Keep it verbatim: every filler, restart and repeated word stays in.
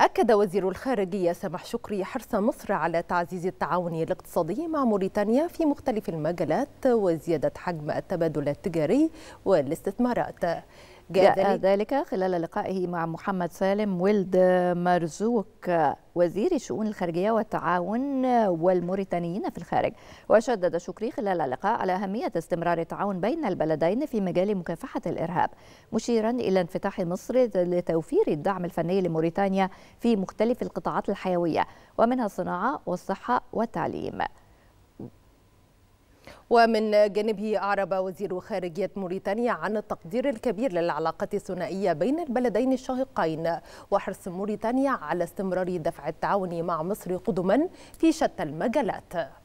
أكد وزير الخارجية سامح شكري حرص مصر على تعزيز التعاون الاقتصادي مع موريتانيا في مختلف المجالات وزيادة حجم التبادل التجاري والاستثمارات. جاء ذلك خلال لقائه مع محمد سالم ولد مرزوق وزير الشؤون الخارجية والتعاون والموريتانيين في الخارج. وشدد شكري خلال اللقاء على أهمية استمرار التعاون بين البلدين في مجال مكافحة الإرهاب، مشيرا إلى انفتاح مصر لتوفير الدعم الفني لموريتانيا في مختلف القطاعات الحيوية ومنها الصناعة والصحة والتعليم. ومن جانبه أعرب وزير خارجية موريتانيا عن التقدير الكبير للعلاقات الثنائية بين البلدين الشقيقين وحرص موريتانيا على استمرار دفع التعاون مع مصر قدما في شتى المجالات.